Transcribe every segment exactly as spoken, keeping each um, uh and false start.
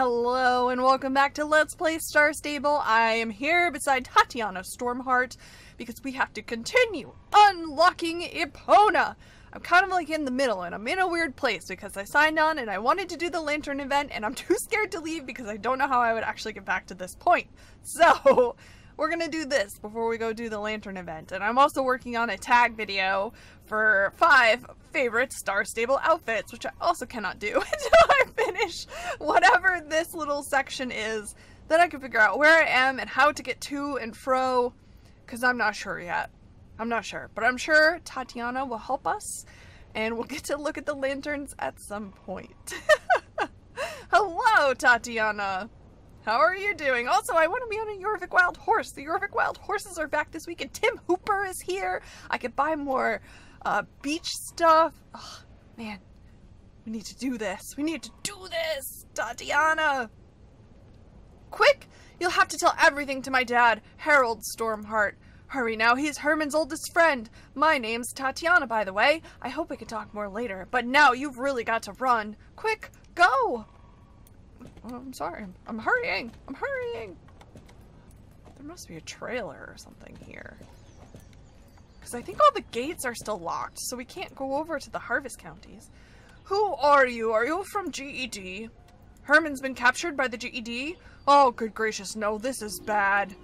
Hello and welcome back to Let's Play Star Stable. I am here beside Tatiana Stormheart because we have to continue unlocking Epona. I'm kind of like in the middle and I'm in a weird place because I signed on and I wanted to do the lantern event and I'm too scared to leave because I don't know how I would actually get back to this point. So we're gonna do this before we go do the lantern event, and I'm also working on a tag video for five favorite Star Stable outfits, which I also cannot do until I finish whatever this little section is, then I can figure out where I am and how to get to and fro, because I'm not sure yet. I'm not sure, but I'm sure Tatiana will help us, and we'll get to look at the lanterns at some point. Hello, Tatiana! How are you doing? Also, I want to be on a Jorvik Wild Horse. The Jorvik Wild Horses are back this week, and Tim Hooper is here. I could buy more uh, beach stuff. Oh, man, we need to do this. We need to do this, Tatiana. Quick, you'll have to tell everything to my dad, Harold Stormheart. Hurry now, he's Herman's oldest friend. My name's Tatiana, by the way. I hope we can talk more later, but now you've really got to run. Quick, go. I'm sorry. I'm hurrying. I'm hurrying. There must be a trailer or something here. Because I think all the gates are still locked, so we can't go over to the harvest counties. Who are you? Are you from G E D? Herman's been captured by the G E D? Oh, good gracious, no, this is bad.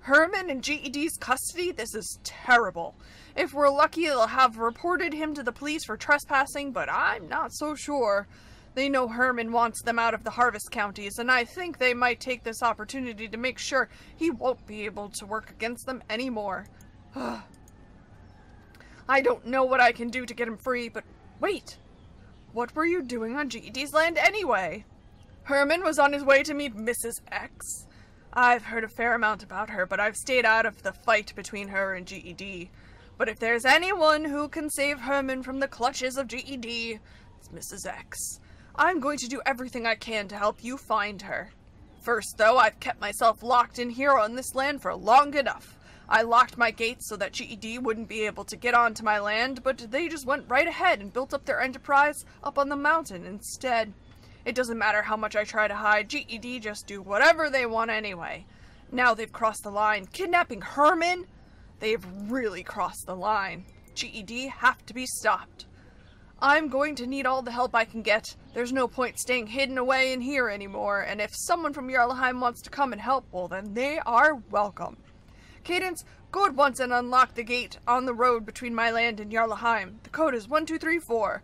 Herman in G E D's custody? This is terrible. If we're lucky, they'll have reported him to the police for trespassing, but I'm not so sure. They know Herman wants them out of the harvest counties, and I think they might take this opportunity to make sure he won't be able to work against them anymore. I don't know what I can do to get him free, but wait! What were you doing on G E D's land anyway? Herman was on his way to meet Missus X. I've heard a fair amount about her, but I've stayed out of the fight between her and G E D. But if there's anyone who can save Herman from the clutches of G E D, it's Missus X. I'm going to do everything I can to help you find her. First, though, I've kept myself locked in here on this land for long enough. I locked my gates so that G E D wouldn't be able to get onto my land, but they just went right ahead and built up their enterprise up on the mountain instead. It doesn't matter how much I try to hide, G E D just do whatever they want anyway. Now they've crossed the line. Kidnapping Herman? They've really crossed the line. G E D have to be stopped. I'm going to need all the help I can get. There's no point staying hidden away in here anymore, and if someone from Jarlaheim wants to come and help, well then they are welcome. Cadence, go at once and unlock the gate on the road between my land and Jarlaheim. The code is one two three four.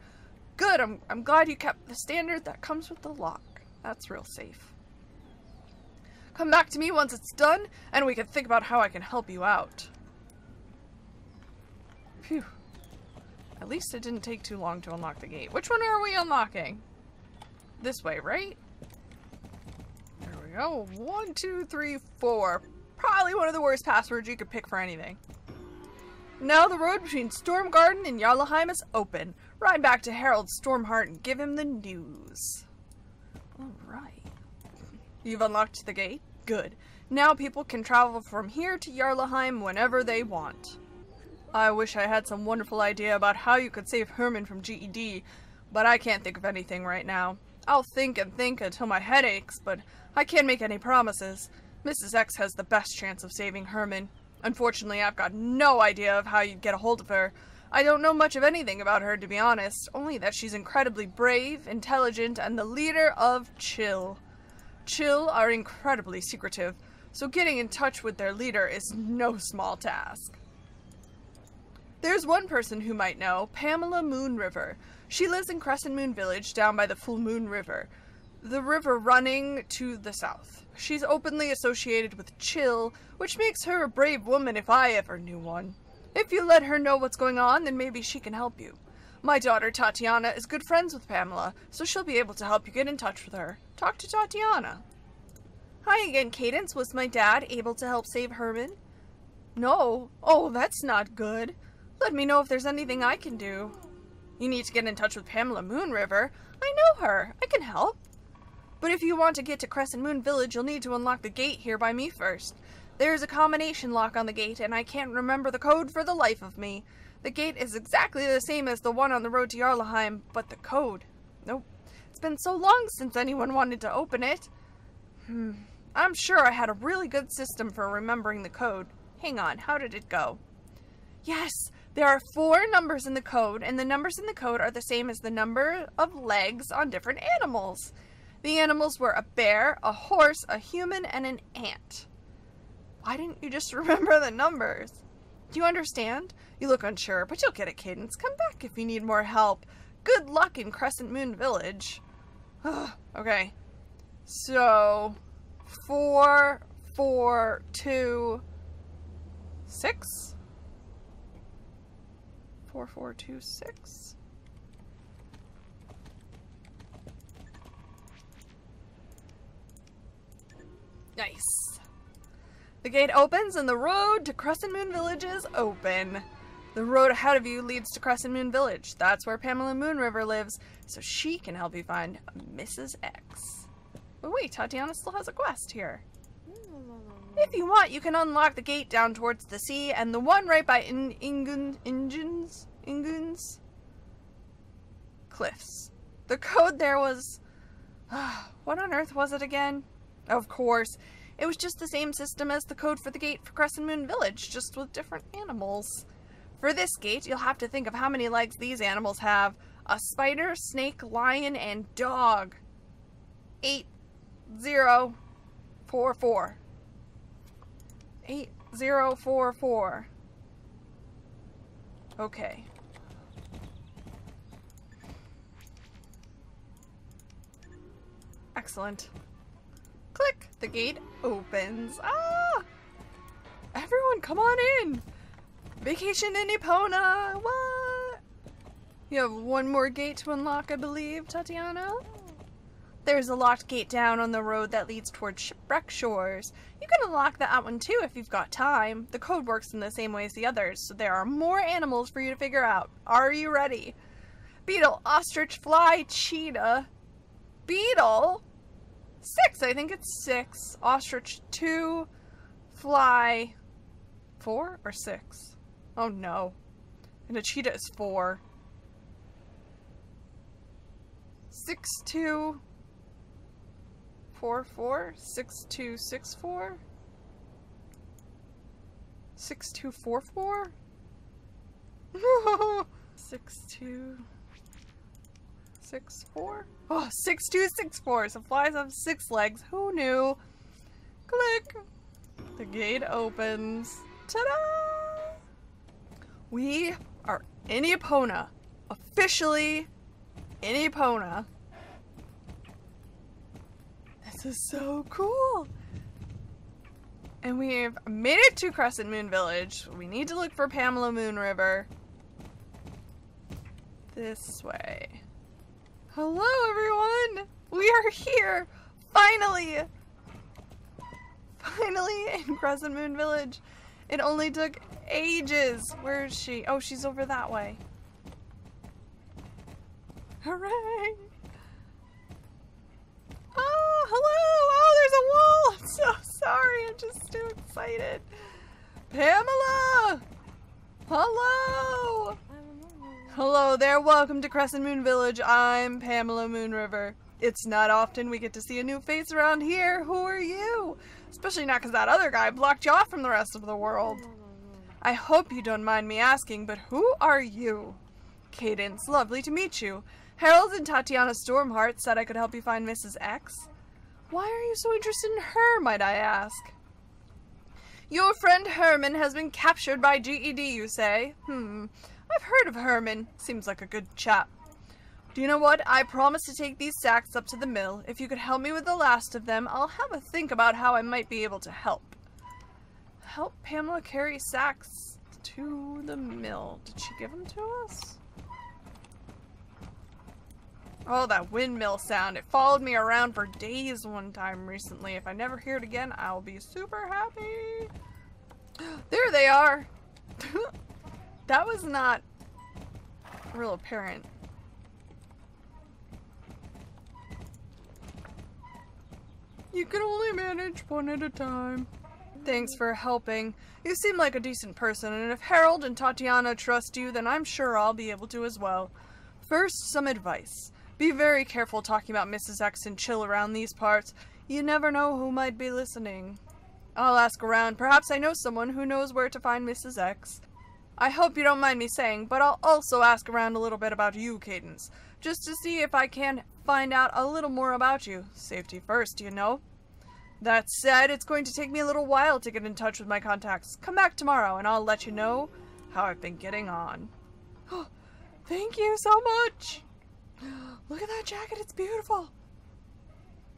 Good, I'm, I'm glad you kept the standard that comes with the lock. That's real safe. Come back to me once it's done, and we can think about how I can help you out. Phew. At least it didn't take too long to unlock the gate. Which one are we unlocking? This way, right? There we go. One, two, three, four. Probably one of the worst passwords you could pick for anything. Now the road between Storm Garden and Jarlaheim is open. Ride back to Harold Stormheart and give him the news. Alright. You've unlocked the gate? Good. Now people can travel from here to Jarlaheim whenever they want. I wish I had some wonderful idea about how you could save Herman from G E D, but I can't think of anything right now. I'll think and think until my head aches, but I can't make any promises. Missus X has the best chance of saving Herman. Unfortunately, I've got no idea of how you'd get a hold of her. I don't know much of anything about her, to be honest, only that she's incredibly brave, intelligent, and the leader of Chill. Chill are incredibly secretive, so getting in touch with their leader is no small task. There's one person who might know, Pamela Moonriver. She lives in Crescent Moon Village down by the Full Moon River, the river running to the south. She's openly associated with Chill, which makes her a brave woman if I ever knew one. If you let her know what's going on, then maybe she can help you. My daughter Tatiana is good friends with Pamela, so she'll be able to help you get in touch with her. Talk to Tatiana. Hi again, Cadence. Was my dad able to help save Herman? No. Oh, that's not good. Let me know if there's anything I can do. You need to get in touch with Pamela Moonriver. I know her. I can help. But if you want to get to Crescent Moon Village, you'll need to unlock the gate here by me first. There's a combination lock on the gate, and I can't remember the code for the life of me. The gate is exactly the same as the one on the road to Jarlaheim, but the code... Nope. It's been so long since anyone wanted to open it. Hmm. I'm sure I had a really good system for remembering the code. Hang on, how did it go? Yes, there are four numbers in the code, and the numbers in the code are the same as the number of legs on different animals. The animals were a bear, a horse, a human, and an ant. Why didn't you just remember the numbers? Do you understand? You look unsure, but you'll get a cadence. Come back if you need more help. Good luck in Crescent Moon Village. Okay. So, four, four, two, six? Four, four, two, six? Nice. The gate opens and the road to Crescent Moon Village is open. The road ahead of you leads to Crescent Moon Village. That's where Pamela Moonriver lives, so she can help you find Missus X. But wait, Tatiana still has a quest here. If you want, you can unlock the gate down towards the sea and the one right by in Ingun Inguns Inguns Cliffs. The code there was... what on earth was it again? Of course. It was just the same system as the code for the gate for Crescent Moon Village, just with different animals. For this gate, you'll have to think of how many legs these animals have. A spider, snake, lion, and dog. Eight, zero, four, four. Eight, zero, four, four. Okay. Excellent. Click! The gate opens. Ah! Everyone, come on in! Vacation in Epona! What? You have one more gate to unlock, I believe, Tatiana? There's a locked gate down on the road that leads towards Rockshores. You can unlock that one too if you've got time. The code works in the same way as the others, so there are more animals for you to figure out. Are you ready? Beetle, ostrich, fly, cheetah. Beetle? Six, I think it's six. Ostrich, two. Fly, four or six? Oh no. And a cheetah is four. Six, two, four, four. Six, two, six, four. Six, two, four, four. Six, two. Six, four? Oh, six, two, six, four. So flies have six legs. Who knew? Click. The gate opens. Ta-da! We are in Epona. Officially in Epona. This is so cool. And we've made it to Crescent Moon Village. We need to look for Pamela Moonriver. This way. Hello everyone! We are here! Finally! Finally in Crescent Moon Village. It only took ages. Where is she? Oh, she's over that way. Hooray! Oh, hello! Oh, there's a wall! I'm so sorry. I'm just too excited. Pamela! Hello! Hello there, welcome to Crescent Moon Village. I'm Pamela Moonriver. It's not often we get to see a new face around here. Who are you? Especially not because that other guy blocked you off from the rest of the world. I hope you don't mind me asking, but who are you? Cadence, lovely to meet you. Harold and Tatiana Stormheart said I could help you find Missus X. Why are you so interested in her, might I ask? Your friend Herman has been captured by G E D, you say? Hmm. I've heard of Herman. Seems like a good chap. Do you know what? I promised to take these sacks up to the mill. If you could help me with the last of them, I'll have a think about how I might be able to help. Help Pamela carry sacks to the mill. Did she give them to us? Oh, that windmill sound. It followed me around for days one time recently. If I never hear it again, I'll be super happy. There they are. That was not real apparent. You can only manage one at a time. Thanks for helping. You seem like a decent person, and if Harold and Tatiana trust you, then I'm sure I'll be able to as well. First, some advice. Be very careful talking about Missus X and Chill around these parts. You never know who might be listening. I'll ask around. Perhaps I know someone who knows where to find Missus X. I hope you don't mind me saying, but I'll also ask around a little bit about you, Cadence, just to see if I can find out a little more about you. Safety first, you know. That said, it's going to take me a little while to get in touch with my contacts. Come back tomorrow, and I'll let you know how I've been getting on. Oh, thank you so much! Look at that jacket, it's beautiful!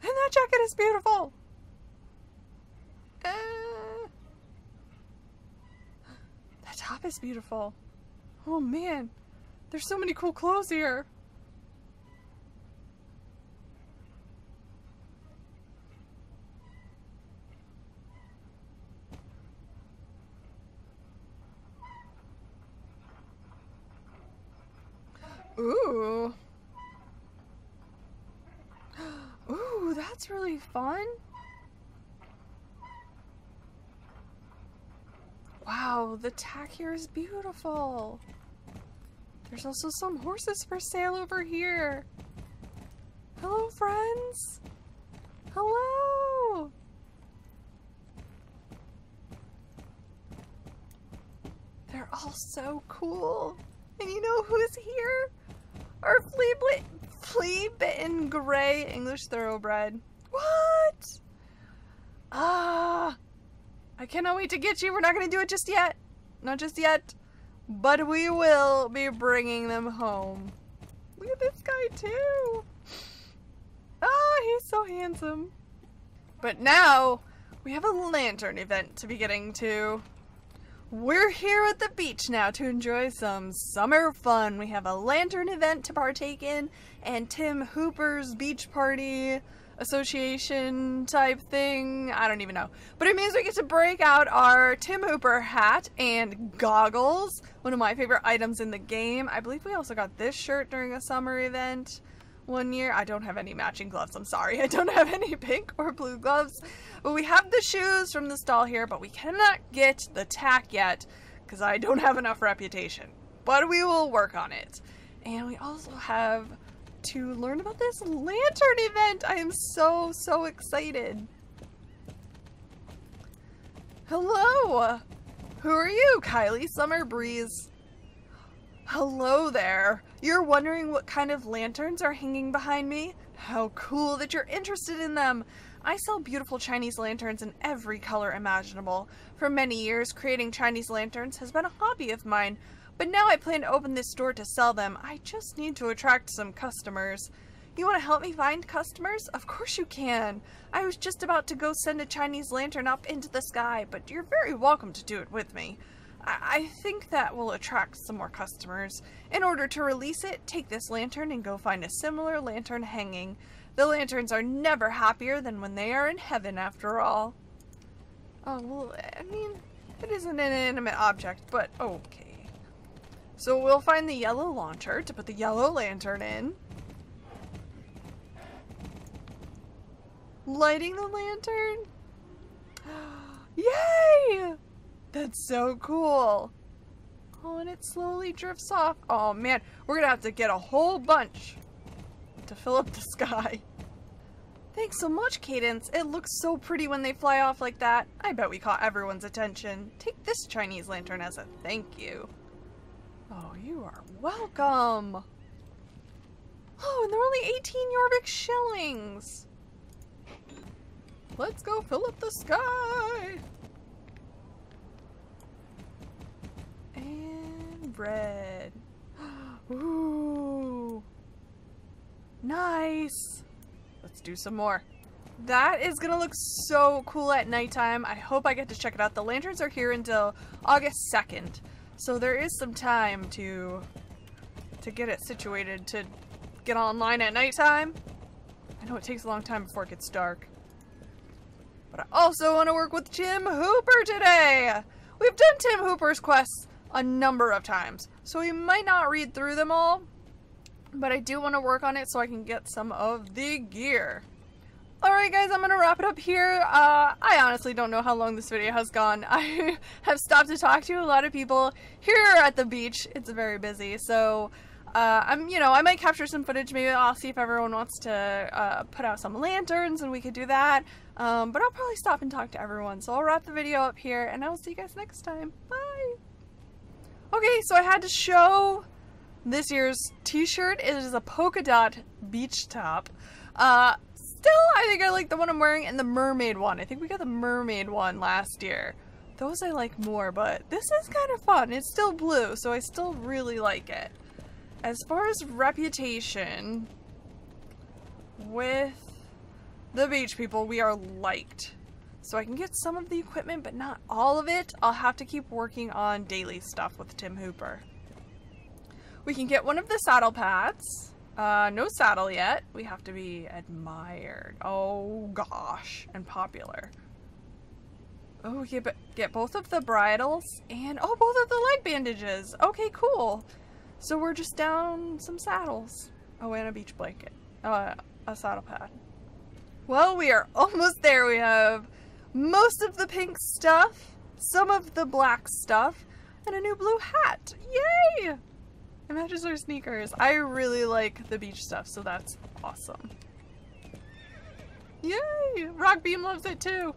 And that jacket is beautiful! Uh, that top is beautiful. Oh man, there's so many cool clothes here. Ooh. Ooh, that's really fun. Wow, the tack here is beautiful. There's also some horses for sale over here. Hello, friends. Hello. They're all so cool. And you know who's here? Our flea-bitten gray English thoroughbred. What? Ah! I cannot wait to get you. We're not going to do it just yet. Not just yet. But we will be bringing them home. Look at this guy, too. Ah, he's so handsome. But now, we have a lantern event to be getting to. We're here at the beach now to enjoy some summer fun. We have a lantern event to partake in and Tim Hooper's beach party association type thing. I don't even know. But it means we get to break out our Tim Hooper hat and goggles, one of my favorite items in the game. I believe we also got this shirt during a summer event one year. I don't have any matching gloves. I'm sorry. I don't have any pink or blue gloves. But we have the shoes from the stall here, but we cannot get the tack yet because I don't have enough reputation. But we will work on it. And we also have to learn about this lantern event. I am so, so excited. Hello. Who are you? Kylie Summerbreeze. Hello there. You're wondering what kind of lanterns are hanging behind me? How cool that you're interested in them. I sell beautiful Chinese lanterns in every color imaginable. For many years, creating Chinese lanterns has been a hobby of mine, but now I plan to open this store to sell them. I just need to attract some customers. You want to help me find customers? Of course you can. I was just about to go send a Chinese lantern up into the sky, but you're very welcome to do it with me. I think that will attract some more customers. In order to release it, take this lantern and go find a similar lantern hanging. The lanterns are never happier than when they are in heaven, after all. Oh, well, I mean, it is an inanimate object, but okay. So we'll find the yellow launcher to put the yellow lantern in. Lighting the lantern. Yay! That's so cool. Oh, and it slowly drifts off. Oh, man. We're going to have to get a whole bunch to fill up the sky. Thanks so much, Cadence. It looks so pretty when they fly off like that. I bet we caught everyone's attention. Take this Chinese lantern as a thank you. Oh, you are welcome. Oh, and they're only eighteen Jorvik shillings. Let's go fill up the sky. Red. Ooh. Nice. Let's do some more. That is going to look so cool at nighttime. I hope I get to check it out. The lanterns are here until August second. So there is some time to to get it situated, to get online at nighttime. I know it takes a long time before it gets dark. But I also want to work with Tim Hooper today. We've done Tim Hooper's quests a number of times, so we might not read through them all, but I do want to work on it so I can get some of the gear. Alright guys, I'm going to wrap it up here. Uh, I honestly don't know how long this video has gone. I have stopped to talk to a lot of people here at the beach. It's very busy, so Uh, I'm, you know, I might capture some footage. Maybe I'll see if everyone wants to uh, put out some lanterns and we could do that. Um, but I'll probably stop and talk to everyone. So I'll wrap the video up here and I will see you guys next time. Bye! Okay, so I had to show this year's t-shirt. It is a polka dot beach top. Uh, still, I think I like the one I'm wearing and the mermaid one. I think we got the mermaid one last year. Those I like more, but this is kind of fun. It's still blue, so I still really like it. As far as reputation with the beach people, we are liked. So I can get some of the equipment, but not all of it. I'll have to keep working on daily stuff with Tim Hooper. We can get one of the saddle pads. Uh, no saddle yet. We have to be admired. Oh gosh, and popular. Oh, we get, get both of the bridles and, oh, both of the leg bandages. Okay, cool. So we're just down some saddles. Oh, and a beach blanket. Uh, a saddle pad. Well, we are almost there. We have most of the pink stuff, some of the black stuff, and a new blue hat. Yay! It matches our sneakers. I really like the beach stuff, so that's awesome. Yay! Rockbeam loves it too.